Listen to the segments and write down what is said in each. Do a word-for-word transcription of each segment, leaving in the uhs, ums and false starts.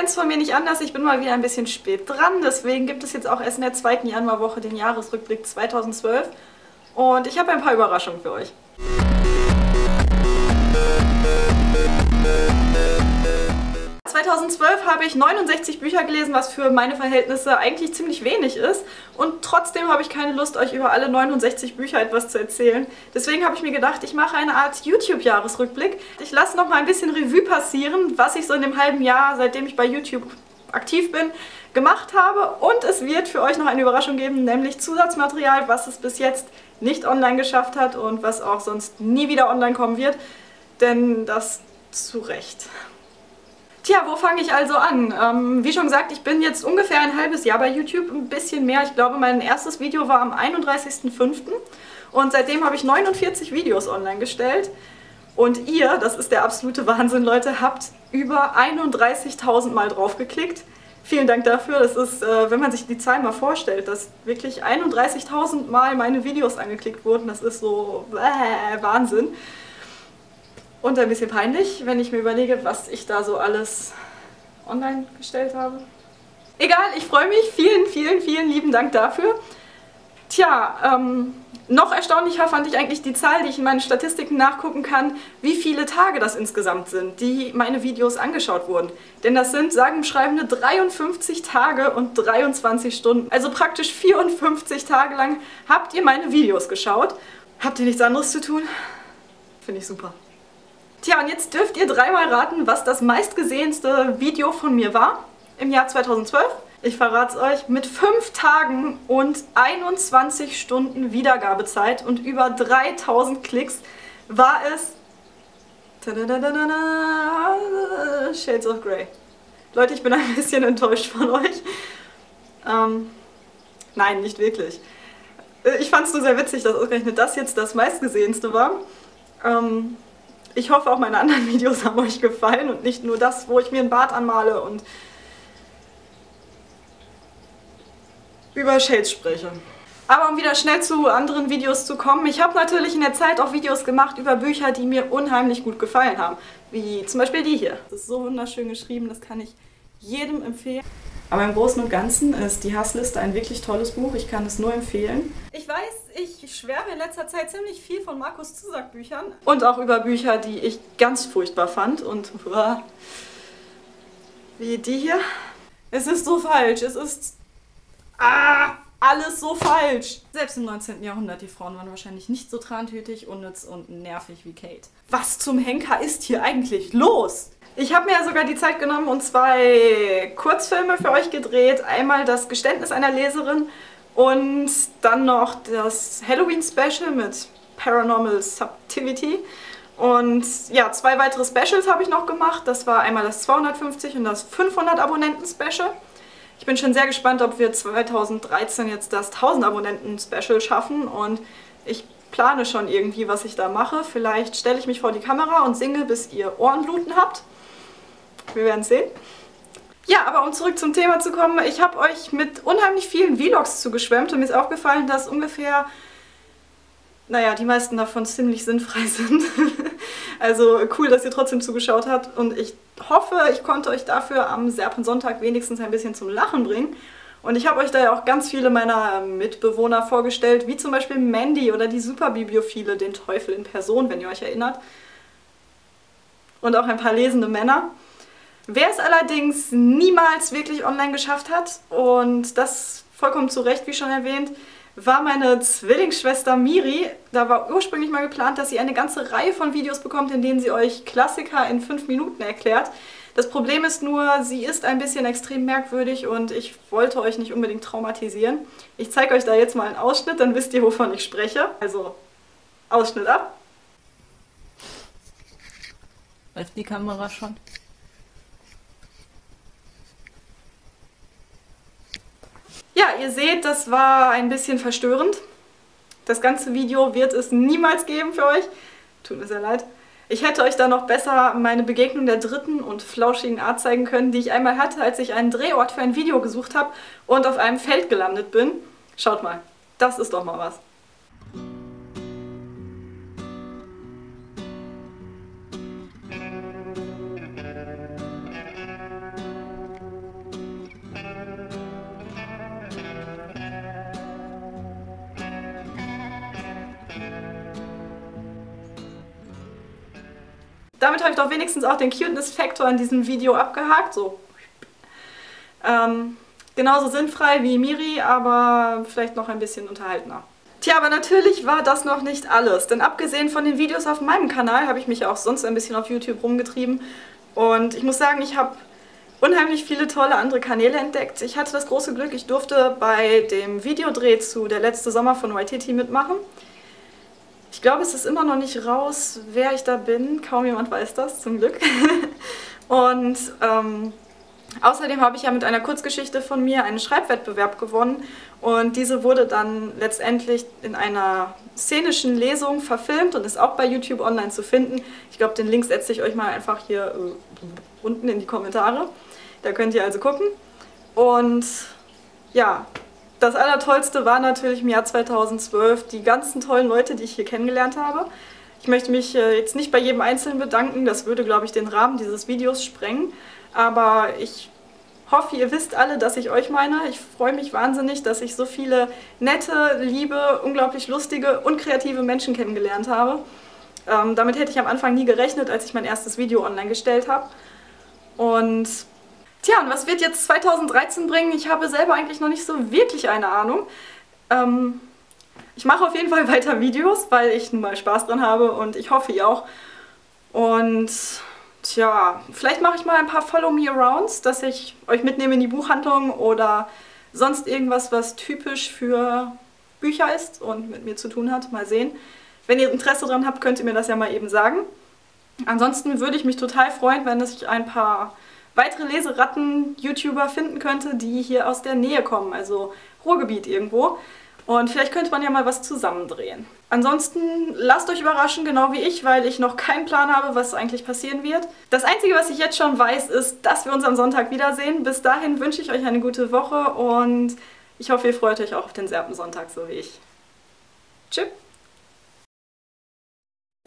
kennt es von mir nicht anders, ich bin mal wieder ein bisschen spät dran, deswegen gibt es jetzt auch erst in der zweiten Januarwoche den Jahresrückblick zweitausendzwölf und ich habe ein paar Überraschungen für euch. zweitausendzwölf habe ich neunundsechzig Bücher gelesen, was für meine Verhältnisse eigentlich ziemlich wenig ist. Und trotzdem habe ich keine Lust, euch über alle neunundsechzig Bücher etwas zu erzählen. Deswegen habe ich mir gedacht, ich mache eine Art YouTube-Jahresrückblick. Ich lasse noch mal ein bisschen Revue passieren, was ich so in dem halben Jahr, seitdem ich bei YouTube aktiv bin, gemacht habe. Und es wird für euch noch eine Überraschung geben, nämlich Zusatzmaterial, was es bis jetzt nicht online geschafft hat und was auch sonst nie wieder online kommen wird. Denn das zu Recht. Tja, wo fange ich also an? Ähm, wie schon gesagt, ich bin jetzt ungefähr ein halbes Jahr bei YouTube, ein bisschen mehr. Ich glaube, mein erstes Video war am einunddreißigsten fünften und seitdem habe ich neunundvierzig Videos online gestellt. Und ihr, das ist der absolute Wahnsinn, Leute, habt über einunddreißigtausend Mal drauf geklickt. Vielen Dank dafür. Das ist, äh, wenn man sich die Zahl mal vorstellt, dass wirklich einunddreißigtausend Mal meine Videos angeklickt wurden, das ist so äh, Wahnsinn. Und ein bisschen peinlich, wenn ich mir überlege, was ich da so alles online gestellt habe. Egal, ich freue mich. Vielen, vielen, vielen lieben Dank dafür. Tja, ähm, noch erstaunlicher fand ich eigentlich die Zahl, die ich in meinen Statistiken nachgucken kann, wie viele Tage das insgesamt sind, die meine Videos angeschaut wurden. Denn das sind, sagen und schreibende, dreiundfünfzig Tage und dreiundzwanzig Stunden. Also praktisch vierundfünfzig Tage lang habt ihr meine Videos geschaut. Habt ihr nichts anderes zu tun? Finde ich super. Tja, und jetzt dürft ihr dreimal raten, was das meistgesehenste Video von mir war im Jahr zweitausendzwölf. Ich verrate es euch, mit fünf Tagen und einundzwanzig Stunden Wiedergabezeit und über dreitausend Klicks war es Shades of Grey. Leute, ich bin ein bisschen enttäuscht von euch. Ähm, nein, nicht wirklich. Ich fand es nur sehr witzig, dass ausgerechnet das jetzt das meistgesehenste war. Ähm... Ich hoffe, auch meine anderen Videos haben euch gefallen und nicht nur das, wo ich mir einen Bart anmale und über Shades spreche. Aber um wieder schnell zu anderen Videos zu kommen, ich habe natürlich in der Zeit auch Videos gemacht über Bücher, die mir unheimlich gut gefallen haben. Wie zum Beispiel die hier. Das ist so wunderschön geschrieben, das kann ich jedem empfehlen. Aber im Großen und Ganzen ist die Hassliste ein wirklich tolles Buch, ich kann es nur empfehlen. Ich weiß, ich schwärme in letzter Zeit ziemlich viel von Markus Zusak Büchern. Und auch über Bücher, die ich ganz furchtbar fand und wie die hier. Es ist so falsch, es ist ah, alles so falsch. Selbst im neunzehnten Jahrhundert, die Frauen waren wahrscheinlich nicht so trantütig, unnütz und nervig wie Kate. Was zum Henker ist hier eigentlich los? Ich habe mir ja sogar die Zeit genommen und zwei Kurzfilme für euch gedreht. Einmal das Geständnis einer Leserin und dann noch das Halloween-Special mit Paranormal Subtivity. Und ja, zwei weitere Specials habe ich noch gemacht. Das war einmal das zweihundertfünfzig und das fünfhundert Abonnenten-Special. Ich bin schon sehr gespannt, ob wir zweitausenddreizehn jetzt das tausend Abonnenten-Special schaffen. Und ich plane schon irgendwie, was ich da mache. Vielleicht stelle ich mich vor die Kamera und singe, bis ihr Ohrenbluten habt. Wir werden es sehen. Ja, aber um zurück zum Thema zu kommen, ich habe euch mit unheimlich vielen Vlogs zugeschwemmt und mir ist aufgefallen, dass ungefähr, naja, die meisten davon ziemlich sinnfrei sind. Also cool, dass ihr trotzdem zugeschaut habt und ich hoffe, ich konnte euch dafür am Serpensonntag wenigstens ein bisschen zum Lachen bringen. Und ich habe euch da ja auch ganz viele meiner Mitbewohner vorgestellt, wie zum Beispiel Mandy oder die Superbibliophile, den Teufel in Person, wenn ihr euch erinnert. Und auch ein paar lesende Männer. Wer es allerdings niemals wirklich online geschafft hat, und das vollkommen zu Recht, wie schon erwähnt, war meine Zwillingsschwester Miri. Da war ursprünglich mal geplant, dass sie eine ganze Reihe von Videos bekommt, in denen sie euch Klassiker in fünf Minuten erklärt. Das Problem ist nur, sie ist ein bisschen extrem merkwürdig und ich wollte euch nicht unbedingt traumatisieren. Ich zeige euch da jetzt mal einen Ausschnitt, dann wisst ihr, wovon ich spreche. Also, Ausschnitt ab. Läuft die Kamera schon? Ja, ihr seht, das war ein bisschen verstörend. Das ganze Video wird es niemals geben für euch. Tut mir sehr leid. Ich hätte euch da noch besser meine Begegnung der dritten und flauschigen Art zeigen können, die ich einmal hatte, als ich einen Drehort für ein Video gesucht habe und auf einem Feld gelandet bin. Schaut mal, das ist doch mal was. damit habe ich doch wenigstens auch den Cuteness-Faktor in diesem Video abgehakt. So. Ähm, genauso sinnfrei wie Miri, aber vielleicht noch ein bisschen unterhaltender. Tja, aber natürlich war das noch nicht alles, denn abgesehen von den Videos auf meinem Kanal habe ich mich ja auch sonst ein bisschen auf YouTube rumgetrieben. Und ich muss sagen, ich habe unheimlich viele tolle andere Kanäle entdeckt. Ich hatte das große Glück, ich durfte bei dem Videodreh zu Der letzte Sommer von Y T T mitmachen. Ich glaube, es ist immer noch nicht raus, wer ich da bin. Kaum jemand weiß das, zum Glück. Und ähm, außerdem habe ich ja mit einer Kurzgeschichte von mir einen Schreibwettbewerb gewonnen. Und diese wurde dann letztendlich in einer szenischen Lesung verfilmt und ist auch bei YouTube online zu finden. Ich glaube, den Link setze ich euch mal einfach hier äh, unten in die Kommentare. Da könnt ihr also gucken. Und ja, das Allertollste war natürlich im Jahr zweitausendzwölf die ganzen tollen Leute, die ich hier kennengelernt habe. Ich möchte mich äh, jetzt nicht bei jedem Einzelnen bedanken, das würde, glaube ich, den Rahmen dieses Videos sprengen. Aber ich hoffe, ihr wisst alle, dass ich euch meine. Ich freue mich wahnsinnig, dass ich so viele nette, liebe, unglaublich lustige und kreative Menschen kennengelernt habe. Ähm, damit hätte ich am Anfang nie gerechnet, als ich mein erstes Video online gestellt habe. Und tja, und was wird jetzt zweitausenddreizehn bringen? Ich habe selber eigentlich noch nicht so wirklich eine Ahnung. Ähm, ich mache auf jeden Fall weiter Videos, weil ich nun mal Spaß dran habe und ich hoffe, ihr auch. Und tja, vielleicht mache ich mal ein paar Follow-Me-Arounds, dass ich euch mitnehme in die Buchhandlung oder sonst irgendwas, was typisch für Bücher ist und mit mir zu tun hat. Mal sehen. Wenn ihr Interesse dran habt, könnt ihr mir das ja mal eben sagen. Ansonsten würde ich mich total freuen, wenn ich ein paar weitere Leseratten-YouTuber finden könnte, die hier aus der Nähe kommen, also Ruhrgebiet irgendwo. Und vielleicht könnte man ja mal was zusammendrehen. Ansonsten lasst euch überraschen, genau wie ich, weil ich noch keinen Plan habe, was eigentlich passieren wird. Das Einzige, was ich jetzt schon weiß, ist, dass wir uns am Sonntag wiedersehen. Bis dahin wünsche ich euch eine gute Woche und ich hoffe, ihr freut euch auch auf den Serpensonntag, so wie ich. Tschüss!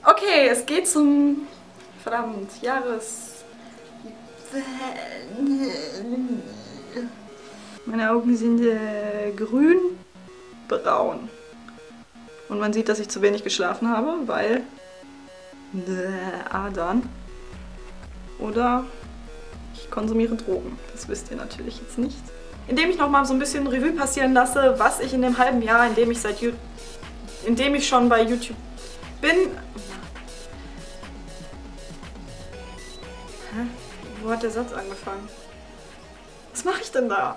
Okay, es geht zum verdammt Jahres... Meine Augen sind äh, grün, braun. Und man sieht, dass ich zu wenig geschlafen habe, weil äh, Adern. Oder ich konsumiere Drogen. Das wisst ihr natürlich jetzt nicht. Indem ich nochmal so ein bisschen Revue passieren lasse, was ich in dem halben Jahr, in dem ich seit YouTube, in dem ich schon bei YouTube bin. Hä? Wo hat der Satz angefangen? Was mache ich denn da?